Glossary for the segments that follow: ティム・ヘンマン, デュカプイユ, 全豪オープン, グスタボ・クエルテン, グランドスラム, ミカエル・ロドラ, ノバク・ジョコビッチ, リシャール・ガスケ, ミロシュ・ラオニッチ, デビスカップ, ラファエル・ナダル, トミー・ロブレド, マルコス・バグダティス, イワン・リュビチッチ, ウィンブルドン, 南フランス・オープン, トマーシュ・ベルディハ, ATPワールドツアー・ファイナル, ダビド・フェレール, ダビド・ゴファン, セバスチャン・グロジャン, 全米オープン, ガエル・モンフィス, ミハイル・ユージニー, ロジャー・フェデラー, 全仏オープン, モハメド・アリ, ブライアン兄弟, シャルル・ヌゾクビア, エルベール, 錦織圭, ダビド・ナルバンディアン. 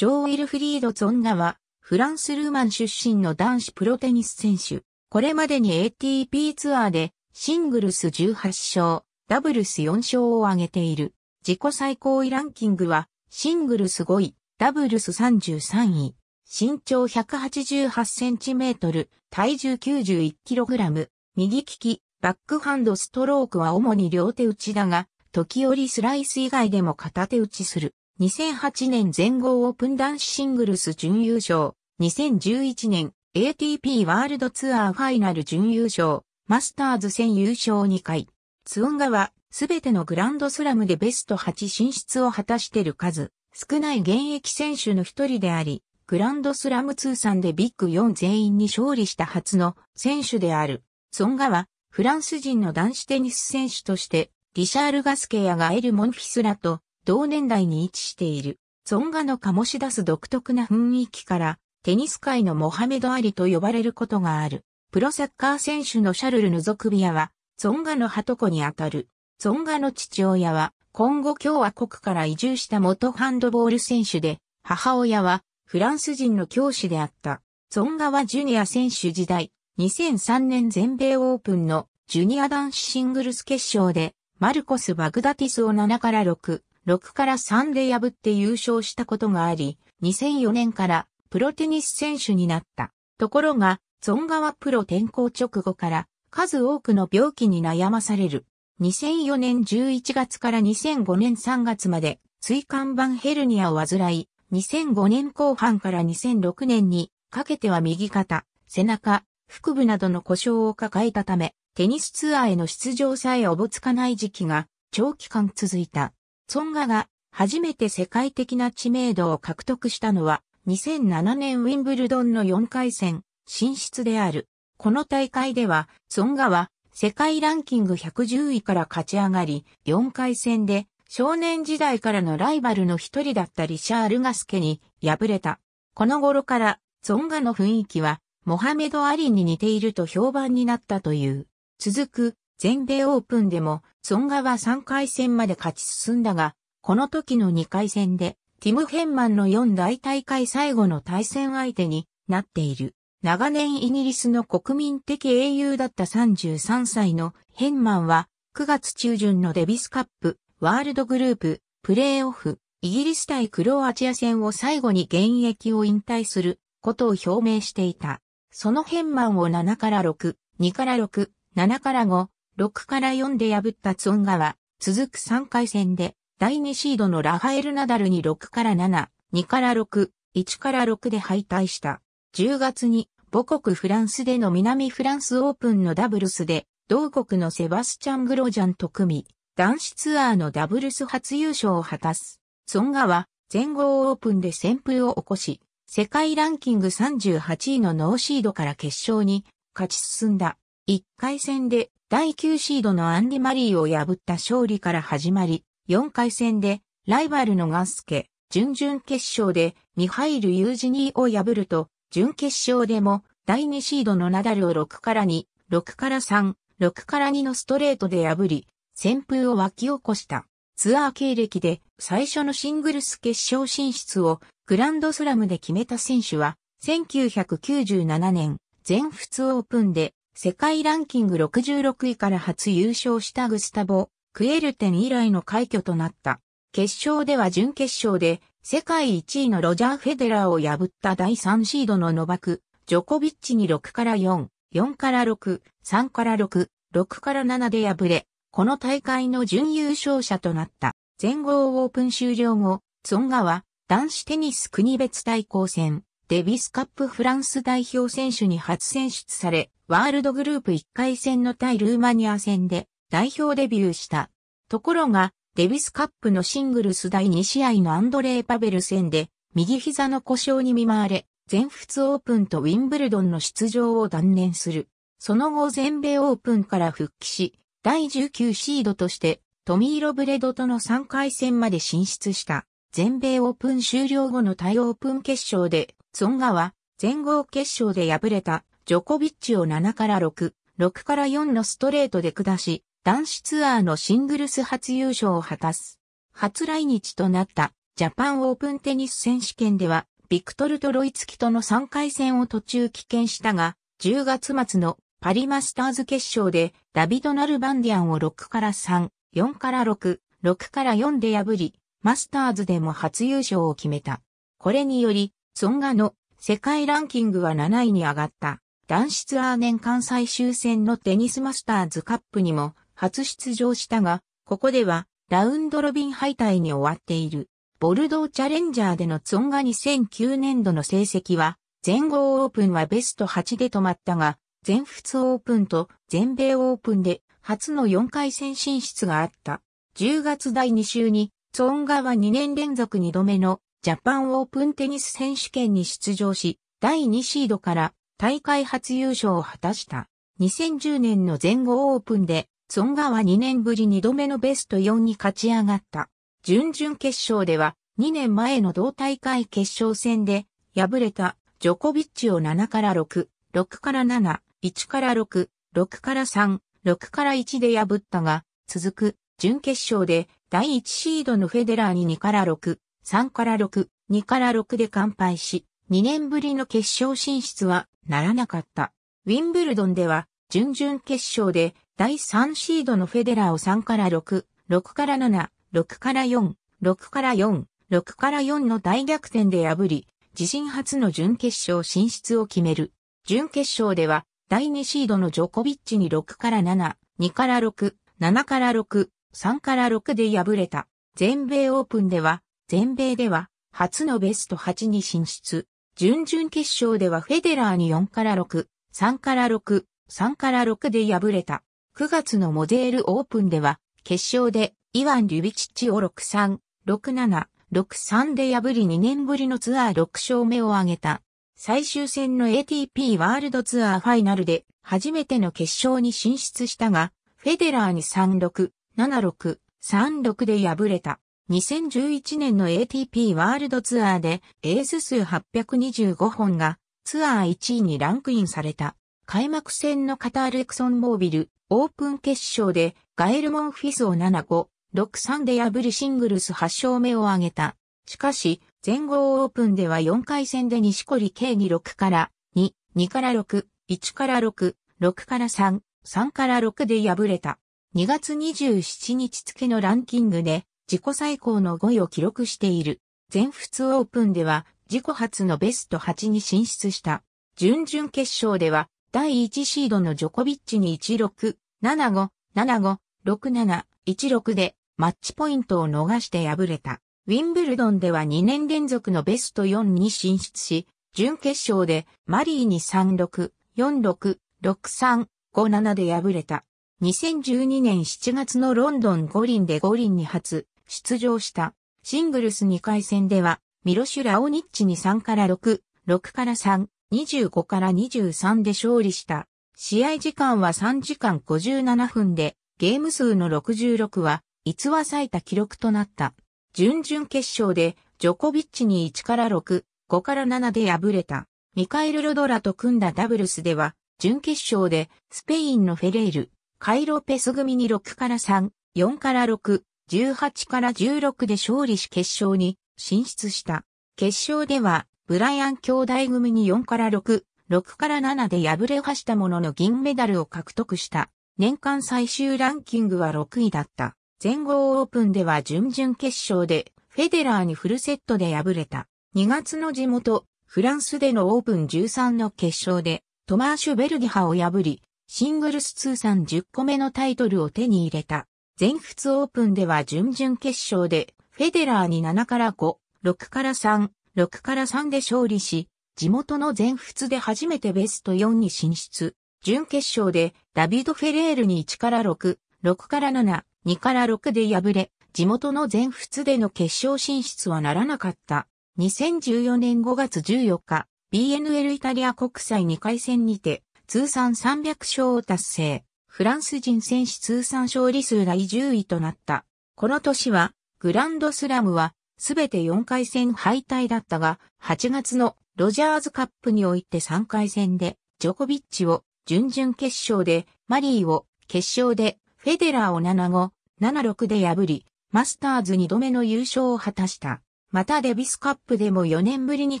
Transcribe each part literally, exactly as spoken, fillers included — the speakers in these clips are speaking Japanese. ジョー・ウィルフリード・ツォンガは、フランス・ルーマン出身の男子プロテニス選手。これまでに エーティーピー ツアーで、シングルスじゅうはっしょう、ダブルスよんしょうを挙げている。自己最高位ランキングは、シングルスごい、ダブルスさんじゅうさんい。身長ひゃくはちじゅうはちセンチメートル、体重 きゅうじゅういちキログラム、右利き、バックハンドストロークは主に両手打ちだが、時折スライス以外でも片手打ちする。にせんはちねん全豪オープン男子シングルス準優勝、にせんじゅういちねん エーティーピー ワールドツアーファイナル準優勝、マスターズ戦優勝にかい。ツォンガは、すべてのグランドスラムでベストはち進出を果たしている数、少ない現役選手の一人であり、グランドスラム通算でビッグよん全員に勝利した初の選手である。ツォンガはフランス人の男子テニス選手としてリシャール・ガスケやガエル・モンフィスらと同年代に位置している。ツォンガの醸し出す独特な雰囲気からテニス界のモハメド・アリと呼ばれることがある。プロサッカー選手のシャルル・ヌゾクビアはツォンガのはとこにあたる。ツォンガの父親はコンゴ共和国から移住した元ハンドボール選手で、母親はフランス人の教師であった。ツォンガはジュニア選手時代、にせんさんねん全米オープンのジュニア男子シングルス決勝で、マルコス・バグダティスをななからろく、ろくからさんで破って優勝したことがあり、にせんよねんからプロテニス選手になった。ところが、ツォンガはプロ転向直後から数多くの病気に悩まされる。にせんよねんじゅういちがつからにせんごねんさんがつまで、椎間板ヘルニアを患い、にせんごねんこう半からにせんろくねんにかけては右肩、背中、腹部などの故障を抱えたため、テニスツアーへの出場さえおぼつかない時期が長期間続いた。ツォンガが初めて世界的な知名度を獲得したのはにせんななねんウィンブルドンのよんかいせん進出である。この大会ではツォンガは世界ランキングひゃくじゅういから勝ち上がり、よんかいせんで少年時代からのライバルの一人だったリシャール・ガスケに敗れた。この頃からツォンガの雰囲気はモハメド・アリに似ていると評判になったという。続く全米オープンでもツォンガはさんかいせんまで勝ち進んだが、この時のにかいせんでティム・ヘンマンのよんだいたいかい最後の対戦相手になっている。長年イギリスの国民的英雄だったさんじゅうさんさいのヘンマンはくがつちゅうじゅんのデビスカップワールドグループ、プレーオフ、イギリス対クロアチア戦を最後に現役を引退することを表明していた。そのヘンマンをななからろく、にからろく、ななからご、ろくからよんで破ったツォンガは、続くさんかいせんで、だいにシードのラファエル・ナダルにろくからなな、にからろく、いちからろくで敗退した。じゅうがつに、母国フランスでの南フランスオープンのダブルスで、同国のセバスチャン・グロジャンと組み、男子ツアーのダブルス初優勝を果たす。ツォンガは全豪オープンで旋風を起こし、世界ランキングさんじゅうはちいのノーシードから決勝に勝ち進んだ。いっかいせんでだいきゅうシードのアンディ・マリーを破った勝利から始まり、よんかいせんでライバルのガスケ、準々決勝でミハイル・ユージニーを破ると、準決勝でもだいにシードのナダルをろくからに、ろくからさん、ろくからにのストレートで破り、旋風を沸き起こした。ツアー経歴で最初のシングルス決勝進出をグランドスラムで決めた選手は、せんきゅうひゃくきゅうじゅうななねん全仏オープンで世界ランキングろくじゅうろくいから初優勝したグスタボ・クエルテン以来の快挙となった。決勝では準決勝で世界いちいのロジャー・フェデラーを破っただいさんシードのノバク・ジョコビッチにろくからよん、よんからろく、さんからろく、ろくからななで敗れ、この大会の準優勝者となった。全豪オープン終了後、ツォンガは男子テニス国別対抗戦、デビスカップフランス代表選手に初選出され、ワールドグループいっかいせんの対ルーマニア戦で代表デビューした。ところが、デビスカップのシングルスだいに試合のアンドレイ・パベル戦で、右膝の故障に見舞われ、全仏オープンとウィンブルドンの出場を断念する。その後全米オープンから復帰し、だいじゅうきゅうシードとしてトミー・ロブレドとのさんかいせんまで進出した。全米オープン終了後のタイオープン決勝でツォンガは全豪決勝で敗れたジョコビッチをななからろく、ろくからよんのストレートで下し、男子ツアーのシングルス初優勝を果たす。初来日となったジャパンオープンテニス選手権では、ビクトル・トロイツキとのさんかい戦を途中棄権したが、じゅうがつ末のパリマスターズ決勝でダビド・ナルバンディアンをろくからさん、よんからろく、ろくからよんで破り、マスターズでも初優勝を決めた。これにより、ソン・ガの世界ランキングはなないに上がった。男子ツアー年間最終戦のテニスマスターズカップにも初出場したが、ここではラウンドロビン敗退に終わっている。ボルドーチャレンジャーでのツォンガにせんきゅうねんどの成績は、全豪オープンはベストはちで止まったが、全仏オープンと全米オープンで初のよんかい戦進出があった。じゅうがつだいに週に、ツォンガはにねんれんぞくにどめのジャパンオープンテニス選手権に出場し、だいにシードから、大会初優勝を果たした。にせんじゅうねんの全豪オープンで、ツォンガはにねんぶりにどめのベストよんに勝ち上がった。準々決勝では、にねんまえの同大会決勝戦で、敗れたジョコビッチをななからろく、ろくからなな、いちからろく、ろくからさん、ろくからいちで破ったが、続く準決勝で、だいいちシードのフェデラーににからろく、さんからろく、にからろくで完敗し、にねんぶりの決勝進出はならなかった。ウィンブルドンでは、準々決勝でだいさんシードのフェデラーをさんからろく、ろくからなな、ろくからよん、ろくからよん、ろくからよんの大逆転で破り、自身初の準決勝進出を決める。準決勝では、だいにシードのジョコビッチにろくからなな、にからろく、ななからろく、さんからろくで敗れた。全米オープンでは、全米では、初のベストはちに進出。準々決勝ではフェデラーによんからろく、さんからろく、さんからろくで敗れた。くがつのモデールオープンでは、決勝でイワン・リュビチッチをろくさん、ろくなな、ろくさんで破りにねんぶりのツアーろくしょうめを挙げた。最終戦の エーティーピー ワールドツアーファイナルで初めての決勝に進出したが、フェデラーにさんろく、ななろく、さんろくで敗れた。にせんじゅういちねんの エーティーピー ワールドツアーでエース数はっぴゃくにじゅうごほんがツアーいちいにランクインされた。開幕戦のカタールエクソンモービルオープン決勝でガエル・モンフィスをななご、ろくさんで破りシングルスはっしょうめを挙げた。しかし、全豪オープンではよんかい戦で錦織圭にろくからに、にからろく、いちからろく、ろくからさん、さんからろくで敗れた。にがつにじゅうしちにち付のランキングで自己最高のごいを記録している。全仏オープンでは自己初のベストはちに進出した。準々決勝ではだいいちシードのジョコビッチにいちろく、ななご、ななご、ろくなな、いちろくでマッチポイントを逃して敗れた。ウィンブルドンではにねんれんぞくのベストよんに進出し、準決勝でマリーにさんろく、よんろく、ろくさん、ごななで敗れた。にせんじゅうにねんしちがつのロンドン五輪で五輪に初、出場した。シングルスにかい戦では、ミロシュ・ラオニッチにさんからろく、ろくからさん、にじゅうごからにじゅうさんで勝利した。試合時間はさんじかんごじゅうななふんで、ゲーム数のろくじゅうろくは、逸話最多記録となった。準々決勝で、ジョコビッチにいちからろく、ごからななで敗れた。ミカエル・ロドラと組んだダブルスでは、準決勝で、スペインのフェレイル、カイ・ロペス組にろくからさん、よんからろく、じゅうはちからじゅうろくで勝利し決勝に進出した。決勝では、ブライアン兄弟組によんからろく、ろくからななで敗れはしたものの銀メダルを獲得した。年間最終ランキングはろくいだった。全豪オープンでは準々決勝でフェデラーにフルセットで敗れた。にがつの地元、フランスでのオープンじゅうさんの決勝でトマーシュ・ベルディハを破り、シングルス通算じゅっこめのタイトルを手に入れた。全仏オープンでは準々決勝でフェデラーにななからご、ろくからさん、ろくからさんで勝利し、地元の全仏で初めてベストよんに進出。準決勝でダビド・フェレールにいちからろく、ろくからなな、にからろくで敗れ、地元の全仏での決勝進出はならなかった。にせんじゅうよねんごがつじゅうよっか、ビーエヌエル イタリア国際にかい戦にて、通算さんびゃくしょうを達成。フランス人選手通算勝利数だいじゅういとなった。この年は、グランドスラムは、すべてよんかい戦敗退だったが、はちがつのロジャーズカップにおいてさんかい戦で、ジョコビッチを、準々決勝で、マリーを、決勝で、フェデラーをななご、ななろくで破り、マスターズにどめの優勝を果たした。またデビスカップでもよねんぶりに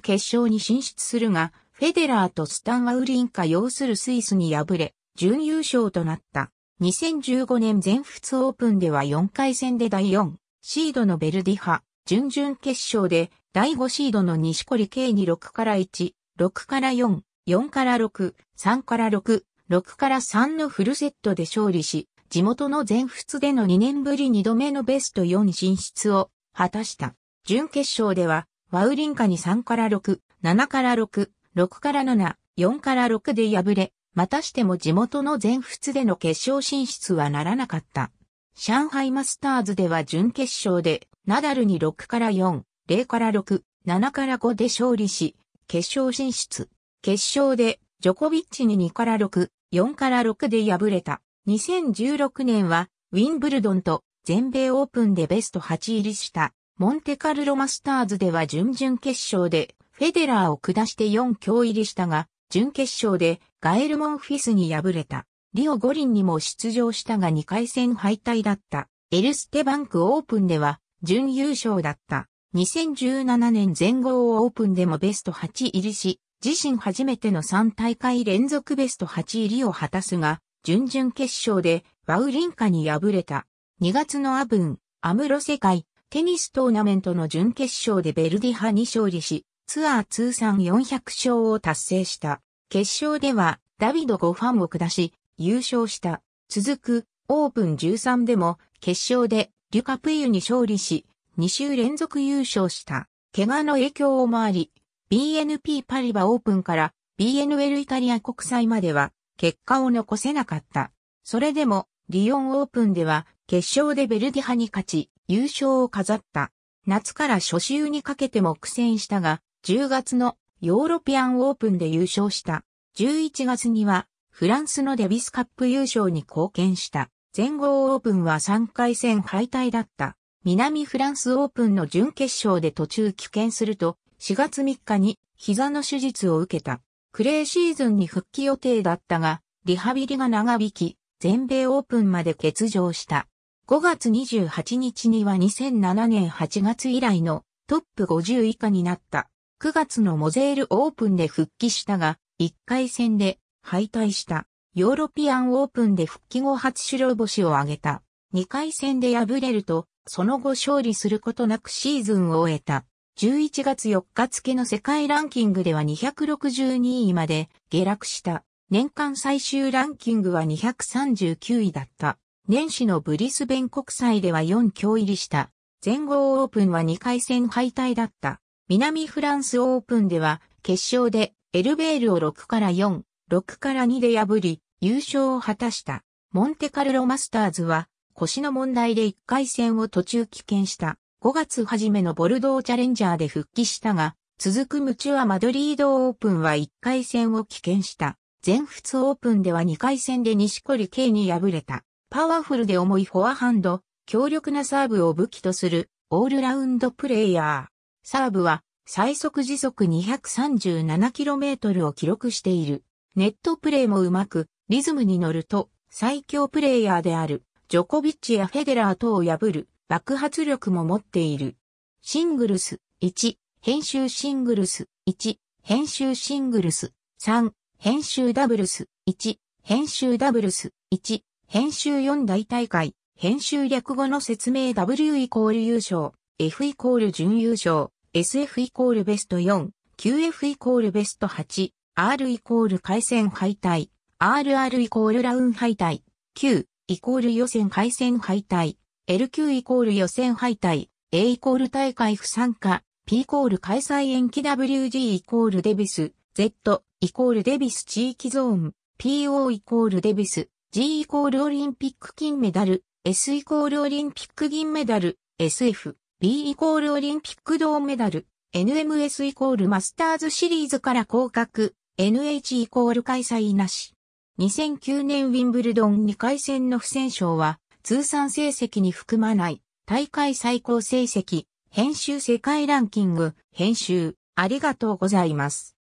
決勝に進出するが、フェデラーとスタン・ワウリンカ擁するスイスに敗れ、準優勝となった。にせんじゅうごねん全仏オープンではよんかい戦でだいよんシードのベルディ派、準々決勝でだいごシードの錦織圭にろくからいち、ろくからよん、よんからろく、さんからろく、ろくからさんのフルセットで勝利し、地元の全仏でのにねんぶりにどめのベストよん進出を果たした。準決勝では、ワウリンカにさんからろく、ななからろく、ろくからなな、よんからろくで敗れ、またしても地元の全仏での決勝進出はならなかった。上海マスターズでは準決勝で、ナダルにろくからよん、ぜろからろく、ななからごで勝利し、決勝進出。決勝で、ジョコビッチににからろく、よんからろくで敗れた。にせんじゅうろくねんは、ウィンブルドンと全米オープンでベストはち入りした。モンテカルロマスターズでは準々決勝でフェデラーを下してよん強入りしたが、準決勝でガエル・モンフィスに敗れた。リオ五輪にも出場したがにかい戦敗退だった。エルステバンクオープンでは準優勝だった。にせんじゅうななねん全豪オープンでもベストはち入りし、自身初めてのさん大会連続ベストはち入りを果たすが、準々決勝でワウリンカに敗れた。にがつのアブン、アムロ世界テニストーナメントの準決勝でベルディ派に勝利し、ツアー通算よんひゃく勝を達成した。決勝では、ダビド・ゴファンを下し、優勝した。続く、オープンじゅうさんでも、決勝で、デュカプイユに勝利し、に週連続優勝した。怪我の影響もあり、ビーエヌピー パリバオープンから、ビーエヌエル イタリア国際までは、結果を残せなかった。それでも、リヨンオープンでは、決勝でベルディ派に勝ち、優勝を飾った。夏から初週にかけても苦戦したが、じゅうがつのヨーロピアンオープンで優勝した。じゅういちがつにはフランスのデビスカップ優勝に貢献した。全豪オープンはさんかい戦敗退だった。南フランスオープンの準決勝で途中棄権すると、しがつみっかに膝の手術を受けた。クレーシーズンに復帰予定だったが、リハビリが長引き、全米オープンまで欠場した。ごがつにじゅうはちにちにはにせんななねんはちがつ以来のトップごじゅう以下になった。くがつのモゼールオープンで復帰したが、いっかい戦で敗退した。ヨーロピアンオープンで復帰後初白星を挙げた。にかい戦で敗れると、その後勝利することなくシーズンを終えた。じゅういちがつよっか付の世界ランキングではにひゃくろくじゅうにいまで下落した。年間最終ランキングはにひゃくさんじゅうきゅういだった。年始のブリスベン国際ではよん強入りした。全豪オープンはにかい戦敗退だった。南フランスオープンでは決勝でエルベールをろくからよん、ろくからにで破り優勝を果たした。モンテカルロマスターズは腰の問題でいっかい戦を途中棄権した。ごがつ初めのボルドーチャレンジャーで復帰したが、続くムチュアマドリードオープンはいっかい戦を棄権した。全仏オープンではにかい戦で錦織圭に敗れた。パワフルで重いフォアハンド、強力なサーブを武器とするオールラウンドプレイヤー。サーブは最速時速 にひゃくさんじゅうななキロメートル を記録している。ネットプレーもうまく、リズムに乗ると最強プレイヤーであるジョコビッチやフェデラー等を破る爆発力も持っている。シングルスいち、編集シングルスいち、編集シングルスさん、編集ダブルスいち、編集ダブルスいち、編集よん大大会、編集略語の説明 ダブリュー イコール優勝、F イコール準優勝、エスエフ イコールベストよん、キューエフ イコールベストはち、R イコール回戦敗退、アールアール イコールラウン敗退、Q イコール予選回戦敗退、エルキュー イコール予選敗退、A イコール大会不参加、P イコール開催延期 ダブリュージー イコールデビス、Z イコールデビス地域ゾーン、ピーオー イコールデビス、G イコールオリンピック金メダル、S イコールオリンピック銀メダル、エスエフ、B イコールオリンピック銅メダル、エヌエムエス イコールマスターズシリーズから降格、エヌエイチ イコール開催なし。にせんきゅうねんウィンブルドンにかい戦の不戦勝は、通算成績に含まない、大会最高成績、編集世界ランキング、編集、ありがとうございます。